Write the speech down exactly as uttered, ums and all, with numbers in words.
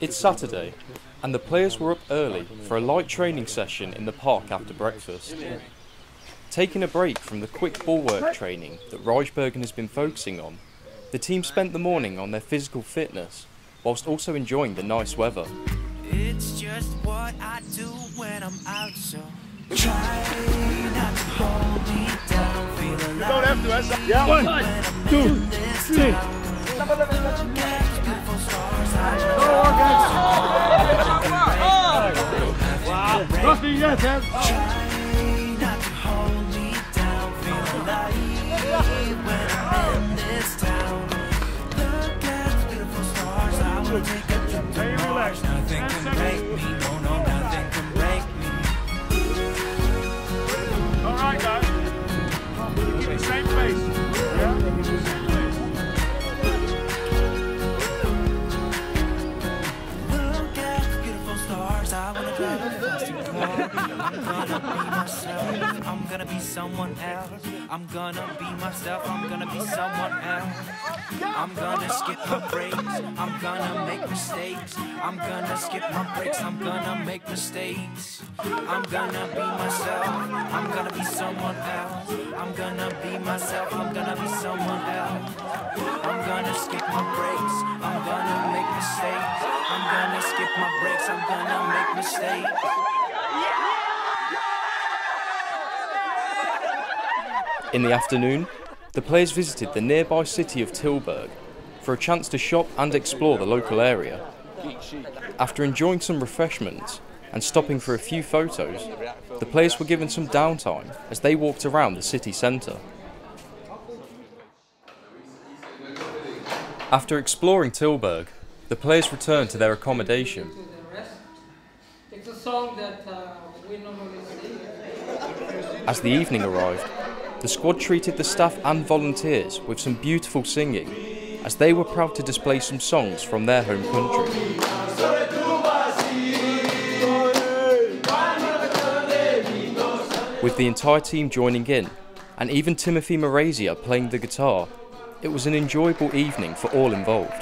It's Saturday, and the players were up early for a light training session in the park after breakfast. Taking a break from the quick ball work training that Rijsbergen has been focusing on, the team spent the morning on their physical fitness, whilst also enjoying the nice weather. It's just what I do when I'm out, so try not to hold me down. You don't have to, us. Yeah. One, two, three. Nothing yet, man. Try not to hold me down. Feel alive when I'm in this town. Look at beautiful stars. I will take up the bars. Nothing can break me. No, no, nothing can break me. All right, guys. Same face. Yeah. Same face. Look at beautiful stars. I wanna drive a fast car. I'm gonna be myself. I'm gonna be someone else. I'm gonna be myself. I'm gonna be someone else. I'm gonna skip my breaks. I'm gonna make mistakes. I'm gonna skip my breaks. I'm gonna make mistakes. I'm gonna be myself. I'm gonna be someone else. I'm gonna be myself. I'm gonna be someone else. I'm gonna skip my breaks. I'm gonna make mistakes. I'm gonna skip my breaks. I'm gonna make mistakes. In the afternoon, the players visited the nearby city of Tilburg for a chance to shop and explore the local area. After enjoying some refreshments and stopping for a few photos, the players were given some downtime as they walked around the city centre. After exploring Tilburg, the players returned to their accommodation. It's a song that uh, we normally sing. As the evening arrived, the squad treated the staff and volunteers with some beautiful singing, as they were proud to display some songs from their home country. With the entire team joining in, and even Timothy Marazia playing the guitar, it was an enjoyable evening for all involved.